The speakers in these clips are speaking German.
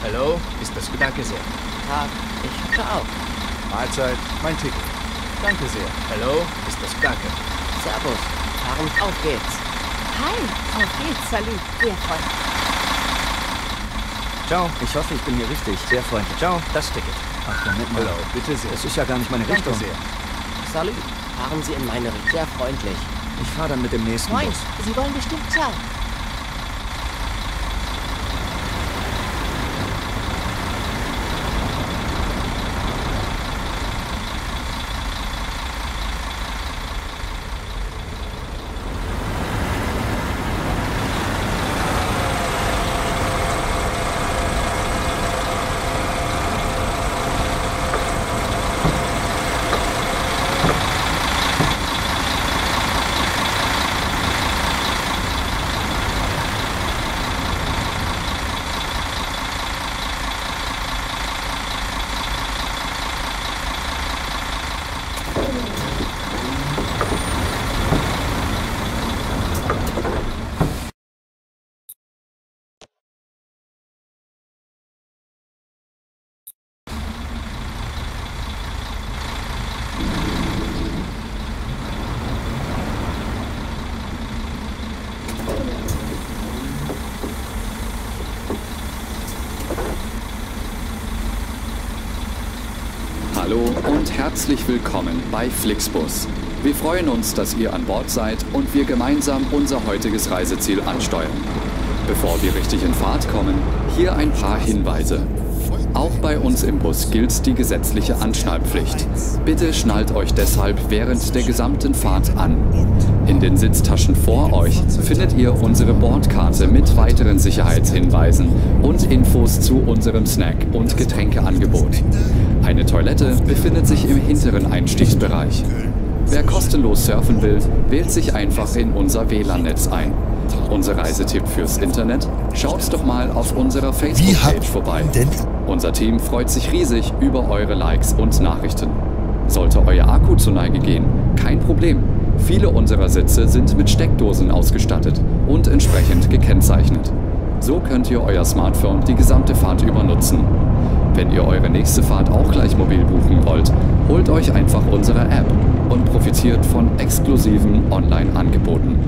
Hallo, ist das gut? Danke sehr. Tag, ich bin auch. Mahlzeit, mein Ticket. Danke sehr. Hallo, ist das gut? Danke. Servus, Harald, auf geht's. Hi, auf geht's, salut, sehr freundlich. Ciao, ich hoffe, ich bin hier richtig. Sehr freundlich. Ciao, das Ticket. Ach, damit mal. Hallo, bitte sehr. Das ist ja gar nicht meine Richtung. Danke sehr. Salut, fahren Sie in meine Richtung. Sehr freundlich. Ich fahre dann mit dem nächsten Bus. Sie wollen bestimmt zahlen. Hallo und herzlich willkommen bei Flixbus. Wir freuen uns, dass ihr an Bord seid und wir gemeinsam unser heutiges Reiseziel ansteuern. Bevor wir richtig in Fahrt kommen, hier ein paar Hinweise. Auch bei uns im Bus gilt die gesetzliche Anschnallpflicht. Bitte schnallt euch deshalb während der gesamten Fahrt an. In den Sitztaschen vor euch findet ihr unsere Bordkarte mit weiteren Sicherheitshinweisen und Infos zu unserem Snack- und Getränkeangebot. Eine Toilette befindet sich im hinteren Einstiegsbereich. Wer kostenlos surfen will, wählt sich einfach in unser WLAN-Netz ein. Unser Reisetipp fürs Internet? Schaut doch mal auf unserer Facebook-Page vorbei. Unser Team freut sich riesig über eure Likes und Nachrichten. Sollte euer Akku zur Neige gehen, kein Problem. Viele unserer Sitze sind mit Steckdosen ausgestattet und entsprechend gekennzeichnet. So könnt ihr euer Smartphone die gesamte Fahrt über nutzen. Wenn ihr eure nächste Fahrt auch gleich mobil buchen wollt, holt euch einfach unsere App und profitiert von exklusiven Online-Angeboten.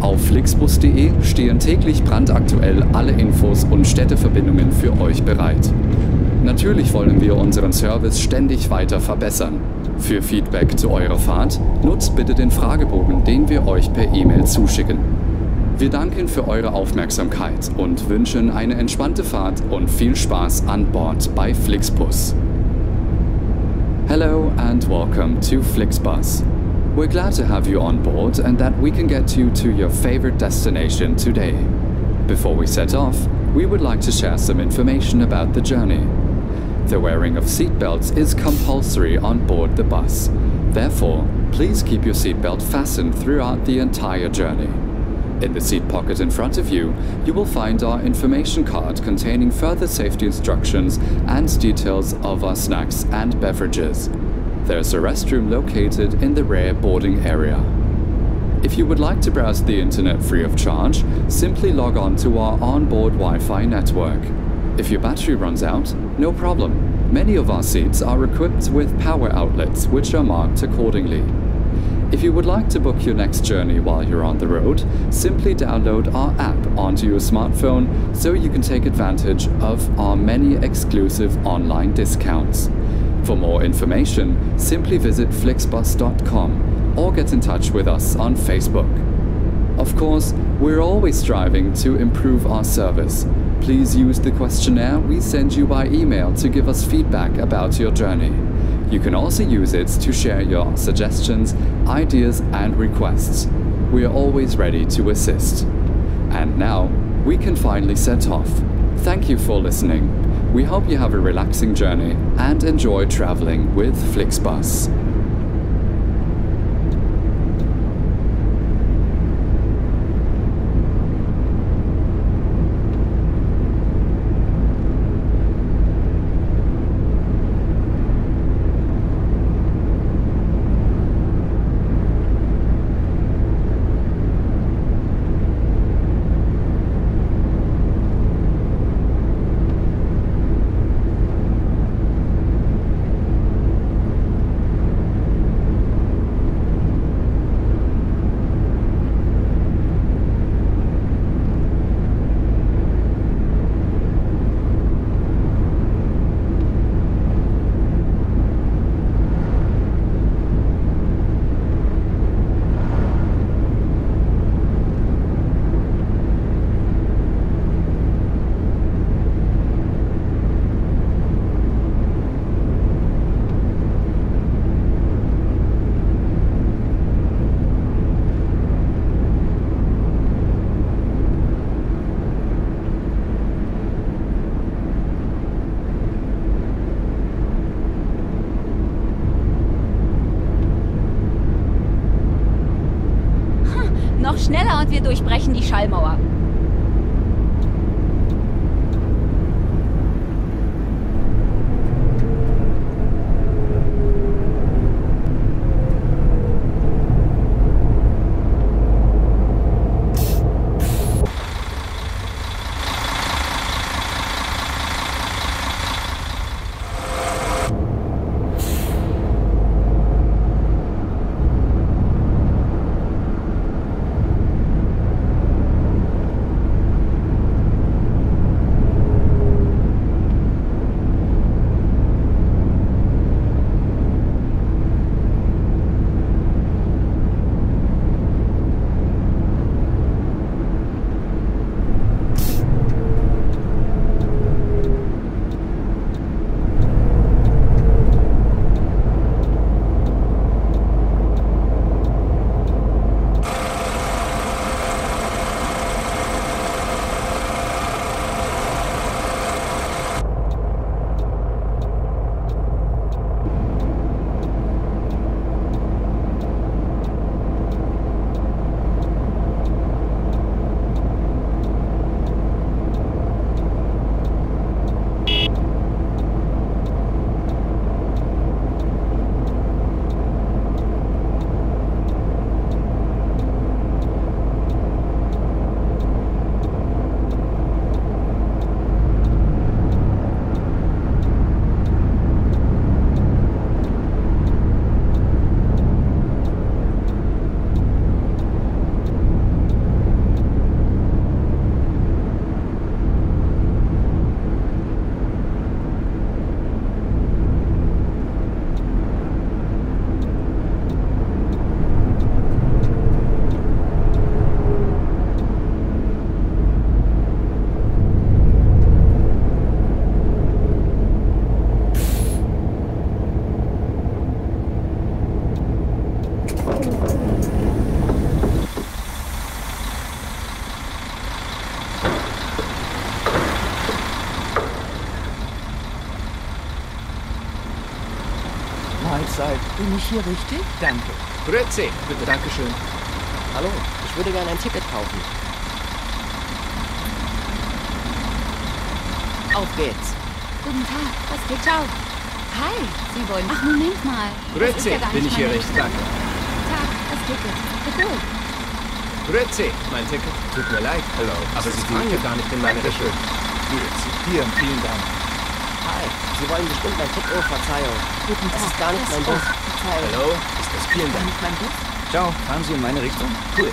Auf flixbus.de stehen täglich brandaktuell alle Infos und Städteverbindungen für euch bereit. Natürlich wollen wir unseren Service ständig weiter verbessern. Für Feedback zu eurer Fahrt nutzt bitte den Fragebogen, den wir euch per E-Mail zuschicken. Wir danken für eure Aufmerksamkeit und wünschen eine entspannte Fahrt und viel Spaß an Bord bei Flixbus. Hello and welcome to Flixbus. We're glad to have you on board and that we can get you to your favorite destination today. Before we set off, we would like to share some information about the journey. The wearing of seatbelts is compulsory on board the bus. Therefore, please keep your seatbelt fastened throughout the entire journey. In the seat pocket in front of you, you will find our information card containing further safety instructions and details of our snacks and beverages. There's a restroom located in the rear boarding area. If you would like to browse the internet free of charge, simply log on to our onboard Wi-Fi network. If your battery runs out, no problem. Many of our seats are equipped with power outlets, which are marked accordingly. If you would like to book your next journey while you're on the road, simply download our app onto your smartphone so you can take advantage of our many exclusive online discounts. For more information, simply visit flixbus.com or get in touch with us on Facebook. Of course, we're always striving to improve our service. Please use the questionnaire we send you by email to give us feedback about your journey. You can also use it to share your suggestions, ideas and requests. We are always ready to assist. And now, we can finally set off. Thank you for listening. We hope you have a relaxing journey and enjoy traveling with Flixbus. Fenster und wir durchbrechen die Schallmauer. Bin ich hier richtig? Danke. Grüezi. Bitte. Dankeschön. Hallo, ich würde gerne ein Ticket kaufen. Auf geht's. Guten Tag, was geht? Ciao. Hi, Sie wollen... Ach, Moment mal. Grüezi, ja, bin ich hier richtig? Danke. Guten Tag, was geht jetzt? Grüezi, mein Ticket. Tut mir leid, hallo. Aber Sie fahren ja gar nicht in meine Richtung. Grüezi, vielen Dank. Hi, Sie wollen bestimmt mein Ticket. Oh, Verzeihung. Guten Tag. Das ist gar nicht mein Bus. Hallo, ist das vielen Dank. Ciao, fahren Sie in meine Richtung? Cool.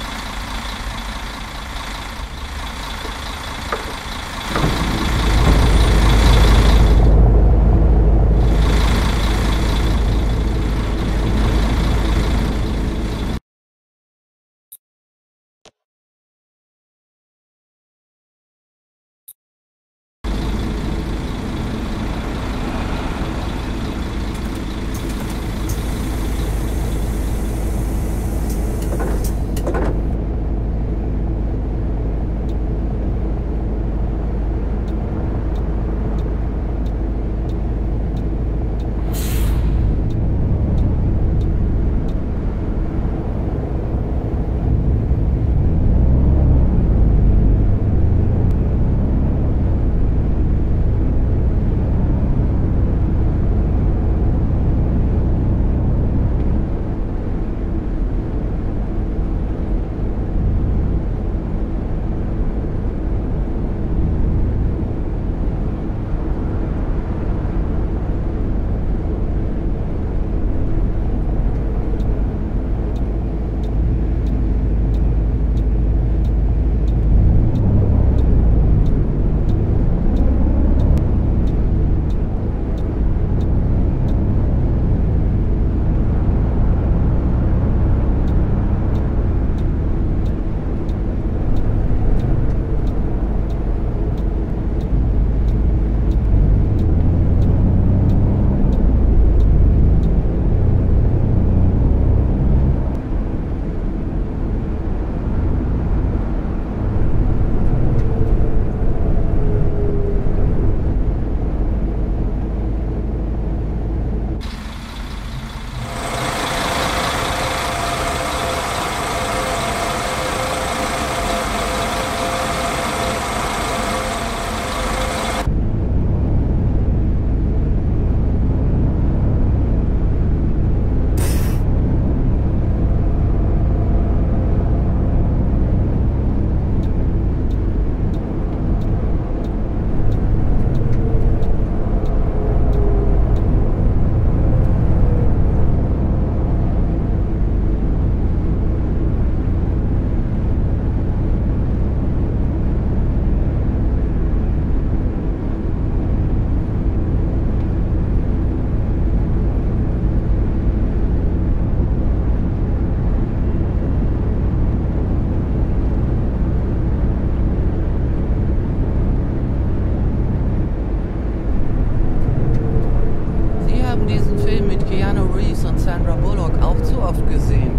Sandra Bullock auch zu oft gesehen.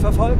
Verfolgt?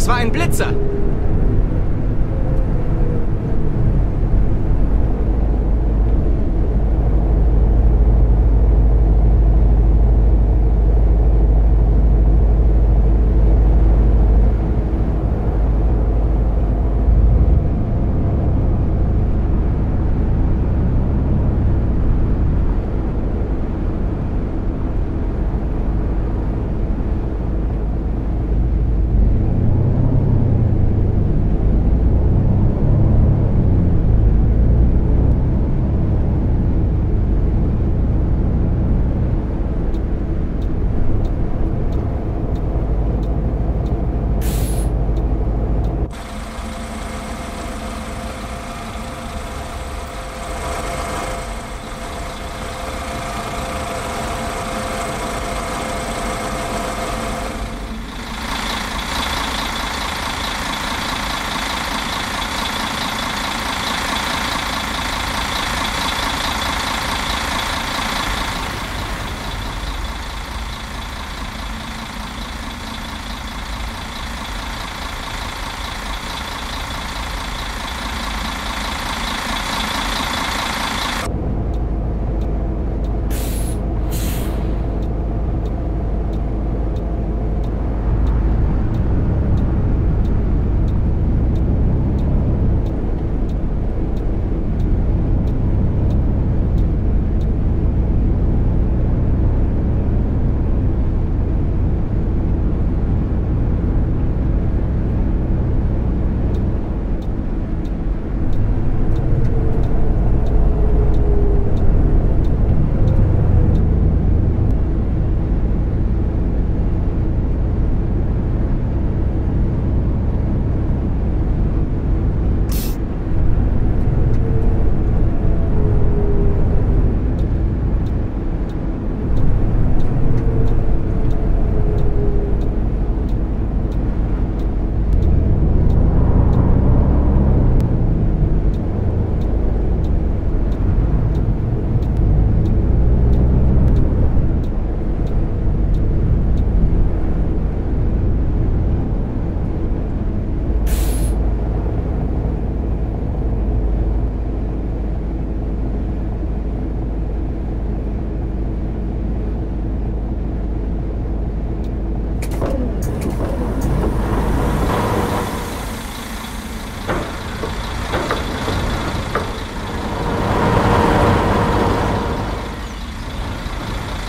Das war ein Blitzer.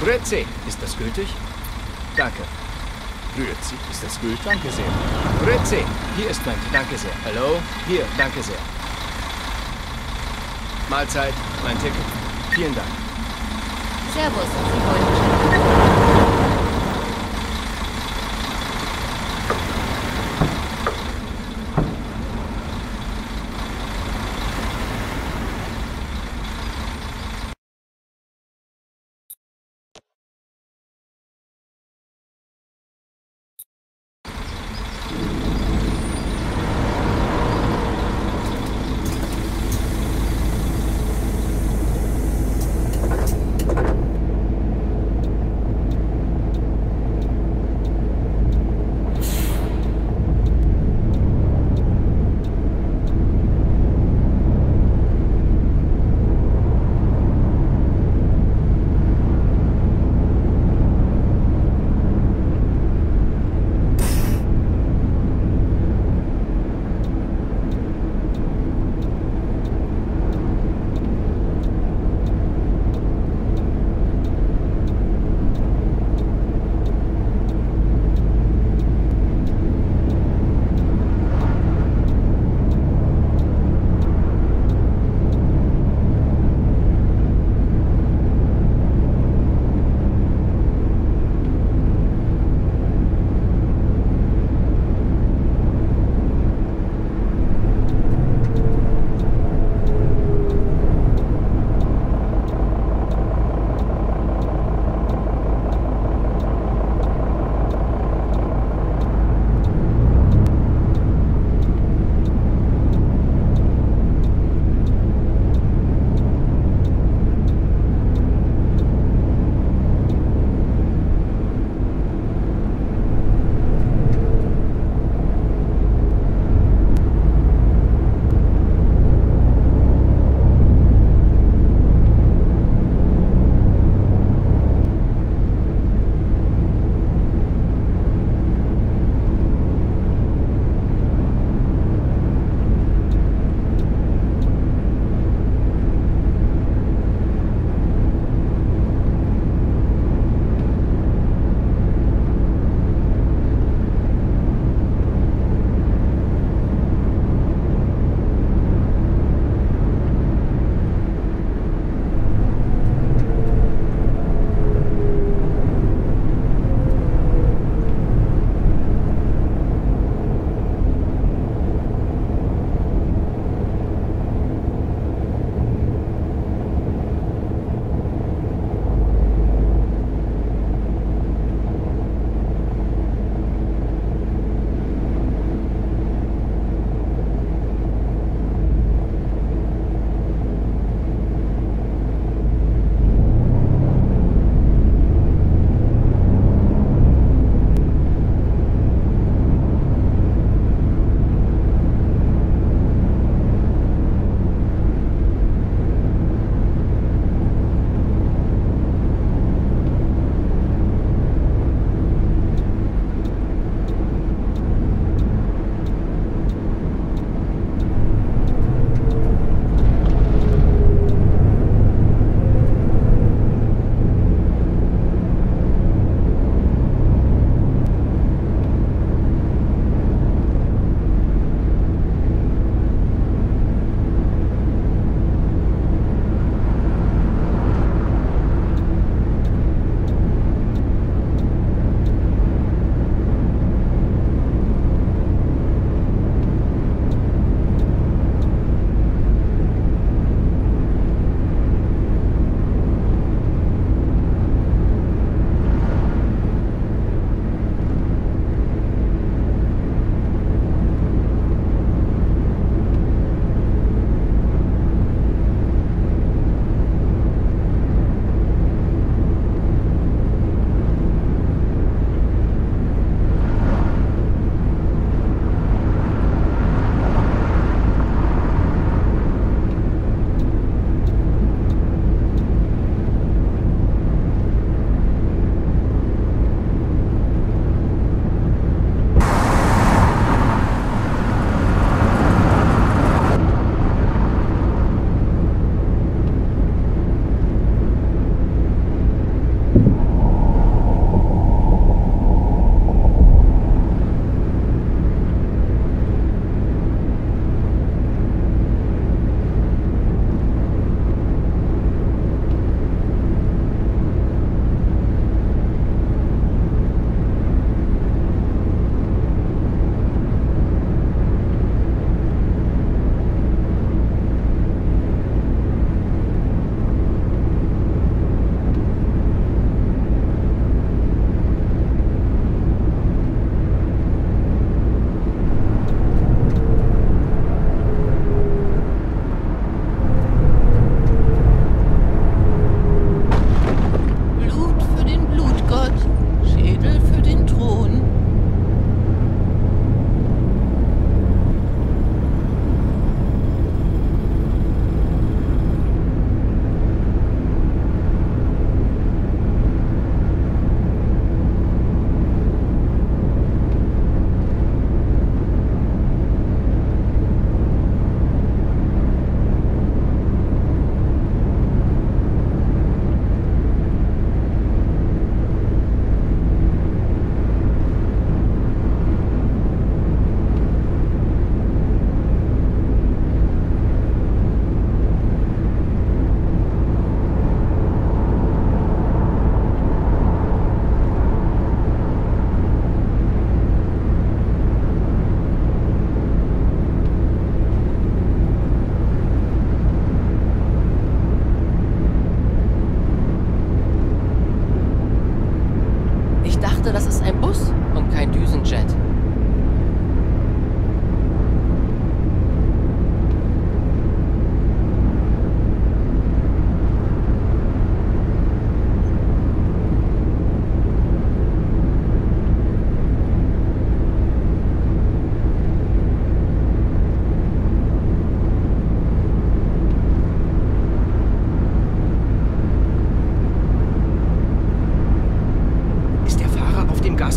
Grüezi, ist das gültig? Danke. Grüezi, ist das gültig? Danke sehr. Grüezi, hier ist mein Danke sehr. Hallo, hier, danke sehr. Mahlzeit, mein Ticket. Vielen Dank. Servus, Sie wollen.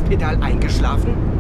Gaspedal eingeschlafen?